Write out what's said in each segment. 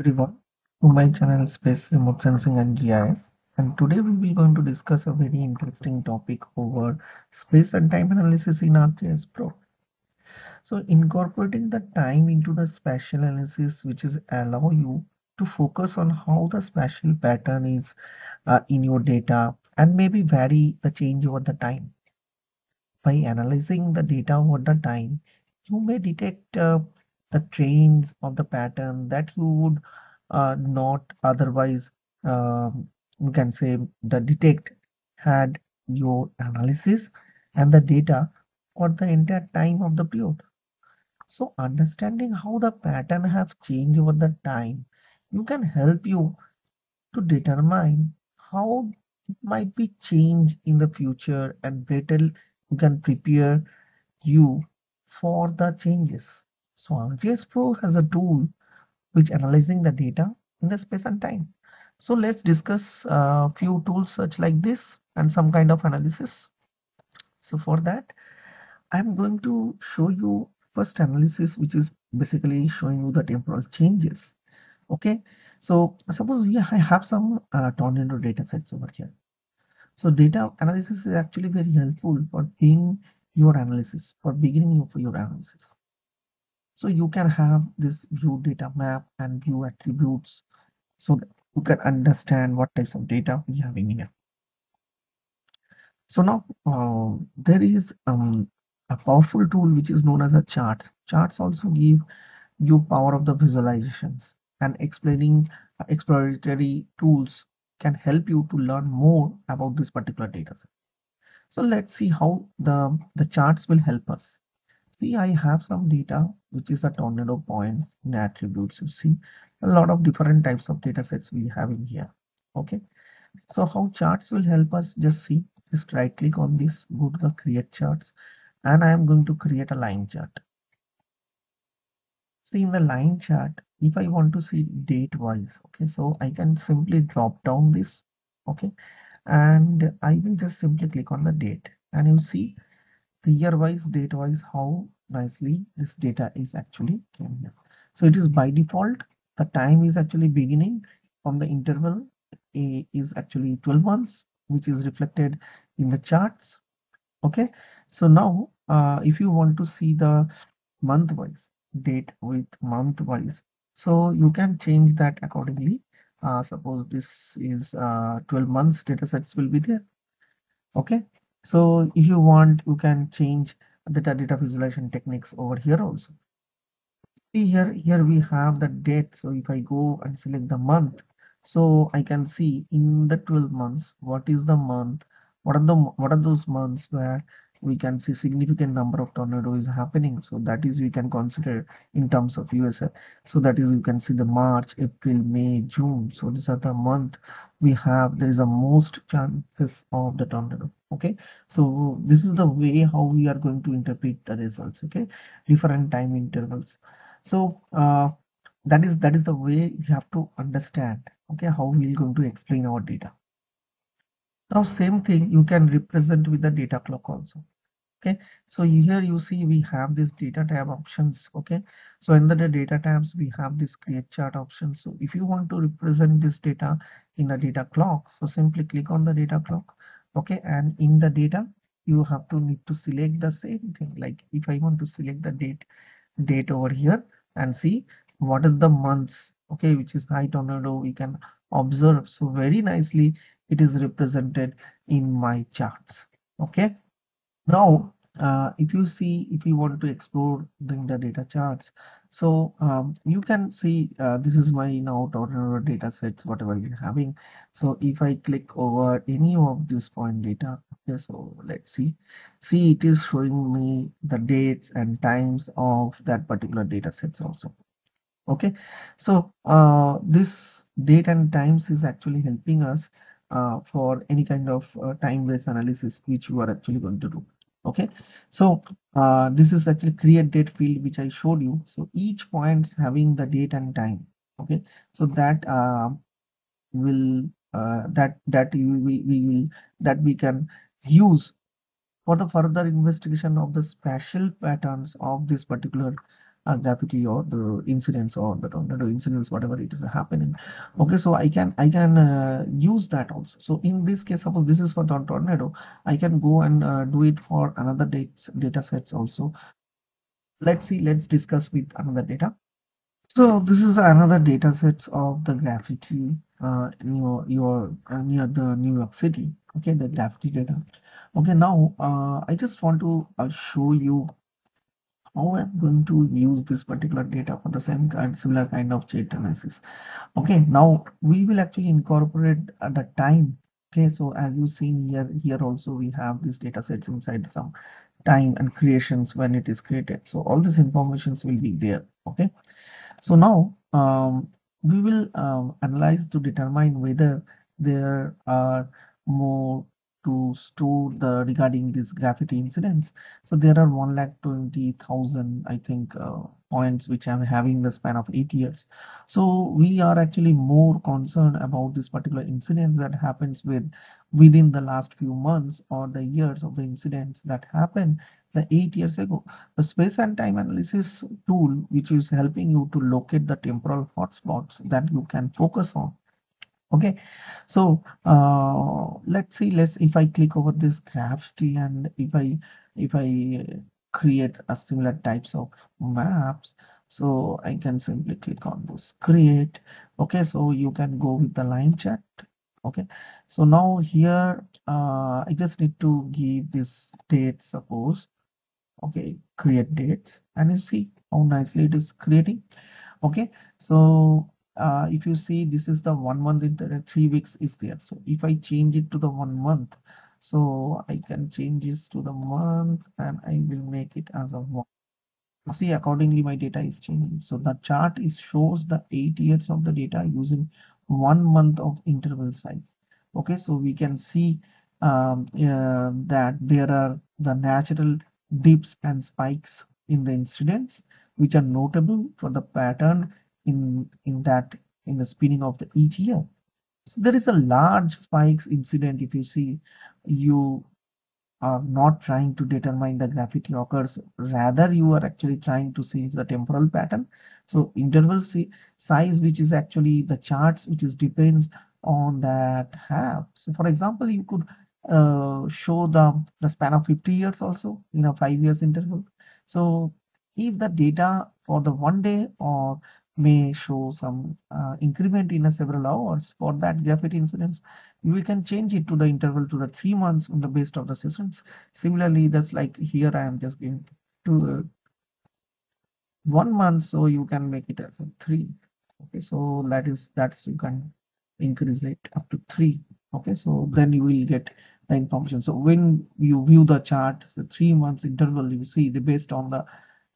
Everyone, to my channel Space Remote Sensing and GIS, and today we will be going to discuss a very interesting topic over space and time analysis in ArcGIS Pro. So incorporating the time into the spatial analysis, which is allow you to focus on how the spatial pattern is in your data and maybe vary the change over the time. By analyzing the data over the time, you may detect the trains of the pattern that you would not otherwise you can say the detect had your analysis and the data for the entire time of the period. So understanding how the pattern have changed over the time, you can help you to determine how it might be changed in the future, and better you can prepare you for the changes. So ArcGIS Pro has a tool which analyzing the data in the space and time. So let's discuss a few tools such like this and some kind of analysis. So for that, I'm going to show you first analysis, which is basically showing you the temporal changes. Okay, so suppose we have some tornado data sets over here. So data analysis is actually very helpful for being your analysis, for beginning of your analysis. So you can have this view data map and view attributes so that you can understand what types of data we have in here. So now there is a powerful tool which is known as a chart. Charts also give you power of the visualizations, and explaining exploratory tools can help you to learn more about this particular data set. So let's see how the charts will help us. See, I have some data which is a tornado point in attributes. You see a lot of different types of data sets we have in here. Okay, so how charts will help us, just see, just right click on this, go to the create charts, and I am going to create a line chart. See, in the line chart, if I want to see date wise, okay, so I can simply drop down this, okay, and I will just simply click on the date, and you see the year wise, date wise, how nicely this data is actually came here. So it is by default, the time is actually beginning from the interval A is actually 12 months, which is reflected in the charts. Okay, so now if you want to see the month wise, date with month wise, so you can change that accordingly. Suppose this is 12 months data sets will be there. Okay, so if you want, you can change the data visualization techniques over here also. See here we have the date. So if I go and select the month, so I can see in the 12 months what is the month, what are those months where we can see significant number of tornadoes happening. So that is we can consider in terms of USF. So that is you can see the March, April, May, June. So these are the month we have, there is the most chances of the tornado. Okay, so this is the way how we are going to interpret the results. Okay, different time intervals. So that is the way you have to understand, okay, how we are going to explain our data. Now same thing you can represent with the data clock also. Okay, so here you see we have this data tab options. Okay, so under the data tabs we have this create chart option. So if you want to represent this data in the data clock, so simply click on the data clock. Okay, and in the data you have to need to select the same thing. Like if I want to select the date over here and see what are the months, okay, which is high tornado, we can observe. So very nicely it is represented in my charts. Okay, now if you see, if you want to explore the data charts, so you can see this is my now tornado data sets whatever you're having. So if I click over any of this point data, okay, so let's see it is showing me the dates and times of that particular data sets also. Okay, so this date and times is actually helping us for any kind of time-based analysis which you are actually going to do. Okay, so this is actually create date field which I showed you. So each point's having the date and time. Okay, so that we can use for the further investigation of the spatial patterns of this particular gravity or the incidence or the tornado incidence, whatever it is happening. Okay, so I can use that also. So in this case, suppose this is for the tornado, I can go and do it for another data sets also. Let's see, let's discuss with another data. So this is another data sets of the gravity near the New York City. Okay, the gravity data. Okay, now I just want to show you how I'm going to use this particular data for the same kind, similar kind of jet analysis. Okay, now we will actually incorporate the time. Okay, so as you've seen here also we have these data sets inside some time and creations when it is created. So all these informations will be there. Okay, so now we will analyze to determine whether there are more to store the regarding these gravity incidents. So there are 1,20,000 I think points which I'm having the span of 8 years. So we are actually more concerned about this particular incidents that happens within the last few months or the years of the incidents that happened the 8 years ago. The space and time analysis tool, which is helping you to locate the temporal hotspots that you can focus on. Okay, so let's see, if I click over this gravity and if I create a similar types of maps, so I can simply click on this create. Okay, so you can go with the line chart. Okay, so now here I just need to give this date, suppose. Okay, create dates, and you see how nicely it is creating. Okay, so if you see, this is the 1 month, 3 weeks is there. So if I change it to the 1 month, so I can change this to the month and I will make it as a month. See, accordingly my data is changing. So the chart shows the 8 years of the data using 1 month of interval size. Okay, so we can see that there are the natural dips and spikes in the incidents which are notable for the pattern in the spinning of the each year. So there is a large spikes incident. If you see, you are not trying to determine the gravity occurs, rather you are actually trying to see the temporal pattern. So interval size, which is actually the charts which is depends on that half. So for example, you could show the span of 50 years also in a 5 years interval. So if the data for the 1 day or may show some increment in a several hours for that gravity incidence, we can change it to the interval to the 3 months on the based of the seasons. Similarly, that's like here I am just going to 1 month, so you can make it as a 3. Okay, so that's you can increase it up to 3. Okay, so then you will get the information. So when you view the chart, the 3 months interval, you see the based on the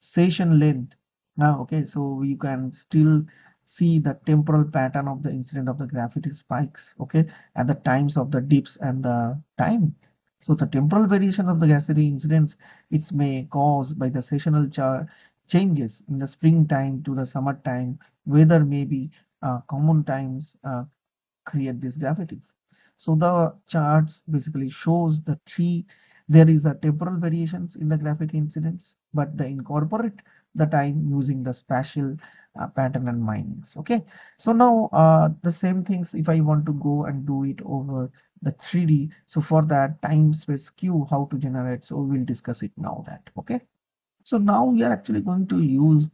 session length. Now, okay, so you can still see the temporal pattern of the incident of the gravity spikes, okay, at the times of the dips and the time. So the temporal variation of the gravity incidents, it may caused by the seasonal changes in the springtime to the summertime, weather may be common times create these gravities. So the charts basically shows the tree. There is a temporal variations in the gravity incidents, but they incorporate the time using the spatial pattern and minings. Okay, so now the same things, if I want to go and do it over the 3D, so for that time space queue, how to generate, so we'll discuss it now that. Okay, so now we are actually going to use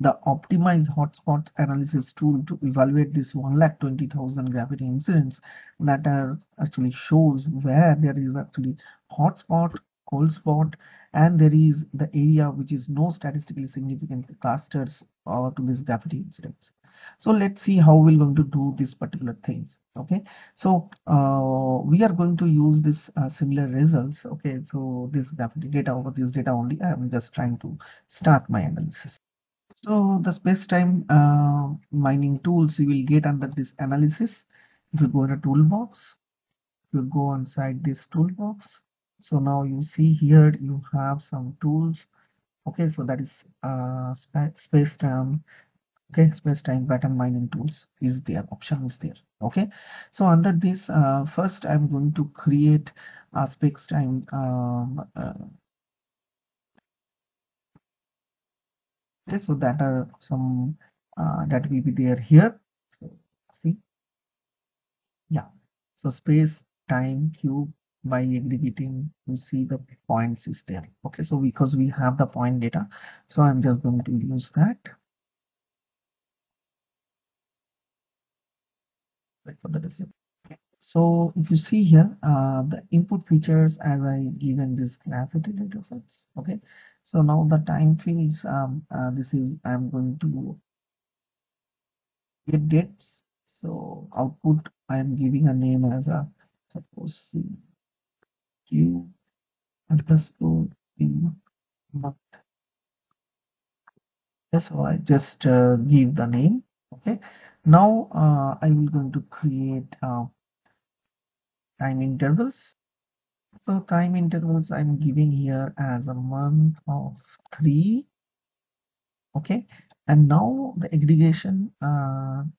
the optimized hotspots analysis tool to evaluate this 1,20,000 gravity incidents that are actually shows where there is actually hotspot, cold spot, and there is the area which is no statistically significant clusters or to this gravity incidents. So let's see how we're going to do these particular things. Okay, so we are going to use this similar results. Okay, so this gravity data over this data only, I'm just trying to start my analysis. So the space-time mining tools you will get under this analysis. If you go in a toolbox, you go inside this toolbox. So now you see here you have some tools. Okay, so that is space-time. Okay, space-time pattern mining tools is there, option is there. Okay, so under this, first I'm going to create a space-time Okay, so that are some that will be there here. So see, yeah, so space time cube by aggregating, you see the points is there. Okay, so because we have the point data, so I'm just going to use that. Wait for the result. So if you see here, the input features as I given this gravity data sets. Okay, so now the time fields. This is I'm going to get dates. So output I am giving a name as a suppose Q underscore Q month. That's how I just give the name. Okay, now I will going to create. Time intervals. So time intervals I'm giving here as a month of 3. Okay, and now the aggregation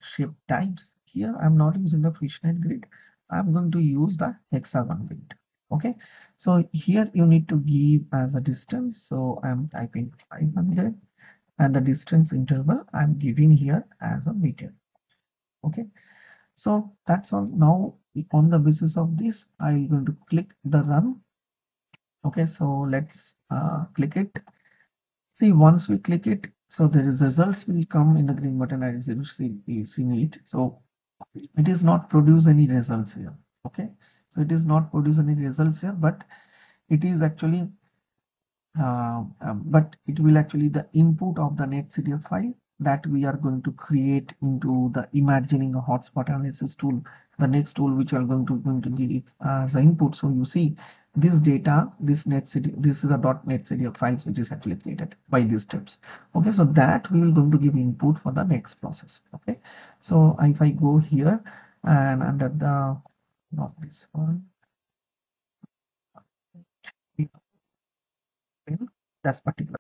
shape types here. I'm not using the fishnet grid. I'm going to use the hexagon grid. Okay, so here you need to give as a distance. So I'm typing 500, and the distance interval I'm giving here as a meter. Okay, so that's all. Now on the basis of this, I'm going to click the run. Okay, so let's click it. See, once we click it, so there is results will come in the green button. I have seen it. So it is not produce any results here. Okay, so it is not produce any results here, but it is actually, but it will actually the input of the netCDF file that we are going to create into the imagining a hotspot analysis tool, the next tool which we are going to give as the input. So you see this data, this netCDF, this is a .netCDF files which is actually created by these steps. Okay, so that we will going to give input for the next process. Okay, so if I go here and under the not this one, that's particular.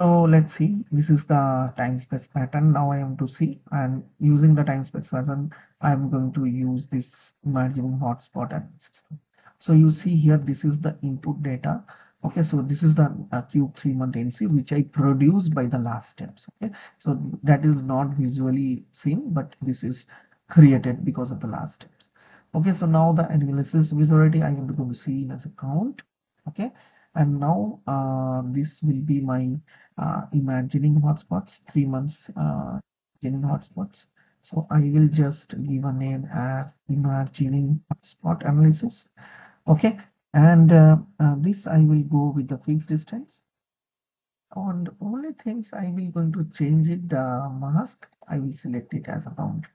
So let's see, this is the time space pattern. Now I am to see, and using the time space pattern, I am going to use this merging hotspot analysis. So you see here, this is the input data. Okay, so this is the cube 3 month NC which I produced by the last steps. Okay, so that is not visually seen, but this is created because of the last steps. Okay, so now the analysis visuality I am going to see as a count. Okay. And now this will be my imagining hotspots, 3 months imagining hotspots. So I will just give a name as imagining hotspot analysis. Okay, and this I will go with the fixed distance. And only things I will going to change it, the mask, I will select it as a boundary.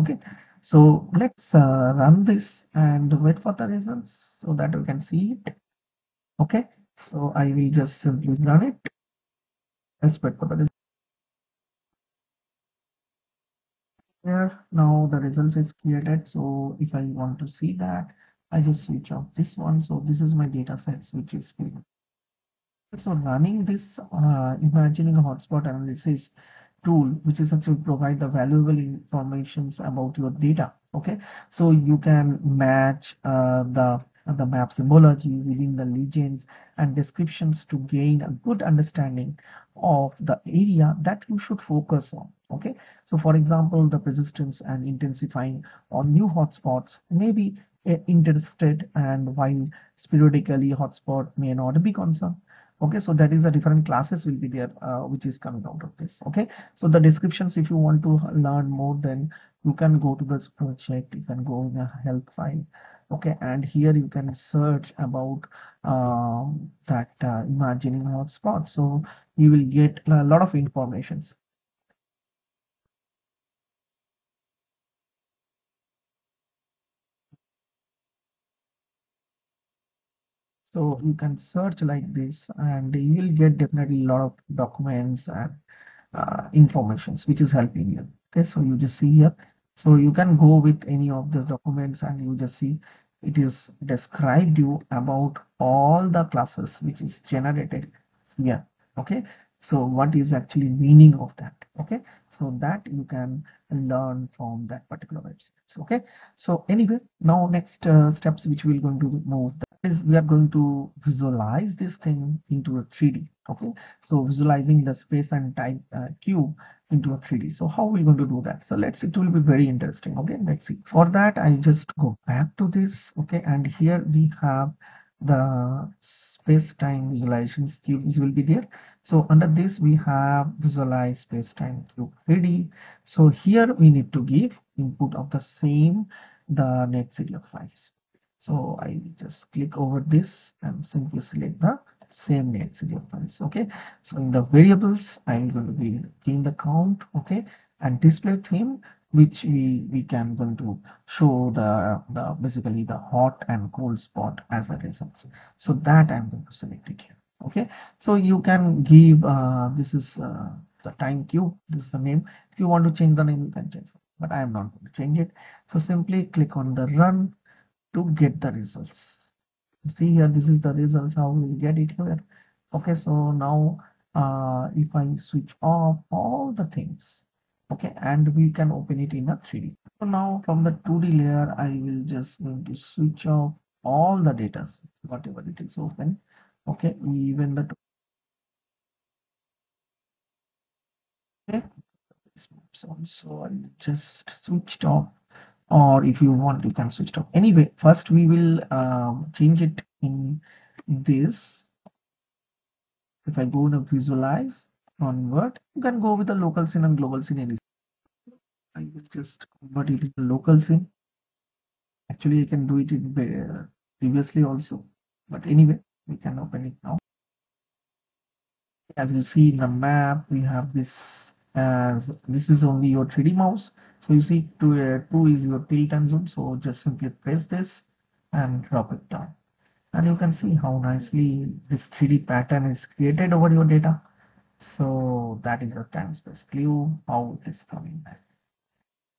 Okay, so let's run this and wait for the results so that we can see it. Okay, so I will just simply run it. Let's wait for the result. There, now the results is created. So if I want to see that, I just switch off this one. So this is my data sets which is created. So running this imagining hotspot analysis tool, which is actually provide the valuable informations about your data. Okay, so you can match the map symbology within the legends and descriptions to gain a good understanding of the area that you should focus on. Okay, so for example, the persistence and intensifying on new hotspots may be interested, and while periodically hotspot may not be concerned. Okay, so that is the different classes will be there which is coming out of this. Okay, so the descriptions, if you want to learn more, then you can go to this project, you can go in a help file. Okay, and here you can search about that imagining hotspot. So you will get a lot of informations. So you can search like this, and you will get definitely a lot of documents and informations which is helping you. Okay, so you just see here. So you can go with any of the documents, and you just see it is described you about all the classes which is generated here. Okay, so what is actually meaning of that? Okay, so that you can learn from that particular website. Okay, so anyway, now next steps which we're going to move. is we are going to visualize this thing into a 3D. Okay, so visualizing the space and time cube into a 3D. So how are we going to do that? So let's, it will be very interesting. Okay, let's see. For that, I just go back to this. Okay, and here we have the space-time visualization cubes will be there. So under this we have visualize space-time cube 3D. So here we need to give input of the same the netCDF files. So I just click over this and simply select the same netCDF files. Okay, so in the variables I'm going to be in the count. Okay, and display theme, which we can going to show the basically the hot and cold spot as a results. So that I'm going to select it here. Okay, so you can give this is the time cube, this is the name. If you want to change the name you can change it, but I am not going to change it. So simply click on the run to get the results. See here, this is the results how we get it here. Okay, so now if I switch off all the things, okay, and we can open it in a 3D. So now from the 2D layer I will just going to switch off all the data whatever it is open. Okay, even the okay. So I just switched off, or if you want you can switch it off. Anyway, first we will change it in this. If I go to visualize convert, you can go with the local scene and global scene. I will just convert it to local scene. Actually I can do it in previously also, but anyway we can open it now. As you see in the map we have this, as this is only your 3D mouse. So you see two is your tilt and zoom. So just simply press this and drop it down, and you can see how nicely this 3D pattern is created over your data. So that is your time space clue, how it is coming back.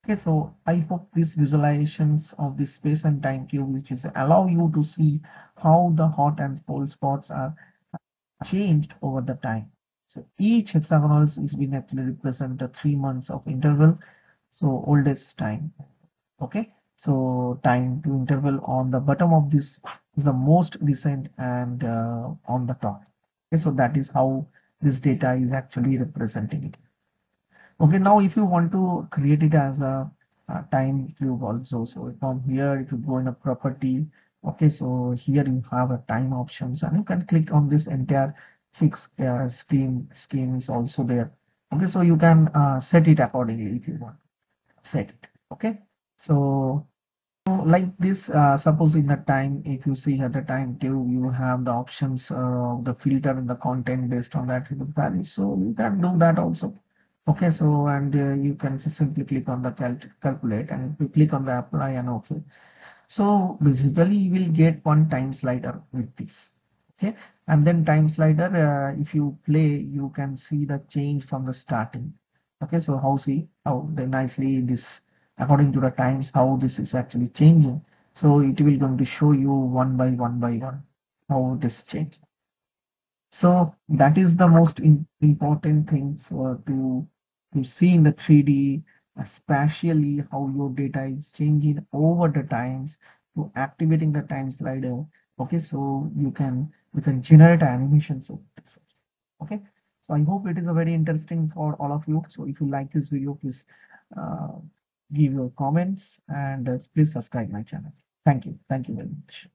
Okay, so I hope these visualizations of the space and time cube, which is allow you to see how the hot and cold spots are changed over the time. So each hexagonal is been actually represent the 3 months of interval, so oldest time. Okay, so time to interval on the bottom of this is the most recent, and on the top. Okay, so that is how this data is actually representing it. Okay, now if you want to create it as a time cube also, so from here if you go in a property, okay, so here you have a time options, and you can click on this entire fixed scheme is also there. Okay, so you can set it accordingly if you want to set it. Okay, so like this, suppose in the time, if you see at the time too, you have the options of the filter and the content based on that value, so you can do that also. Okay, so and you can simply click on the calculate, and if you click on the apply and okay, so basically you will get one time slider with this. Okay, and then time slider, if you play you can see the change from the starting. Okay, so how see how the nicely this according to the times how this is actually changing. So it will going to show you one by one how this change. So that is the most important thing to see in the 3D, especially how your data is changing over the times. To activating the time slider, okay, so you can generate animations of this. Okay, so I hope it is a very interesting for all of you. So if you like this video, please give your comments, and please subscribe my channel. Thank you. Thank you very much.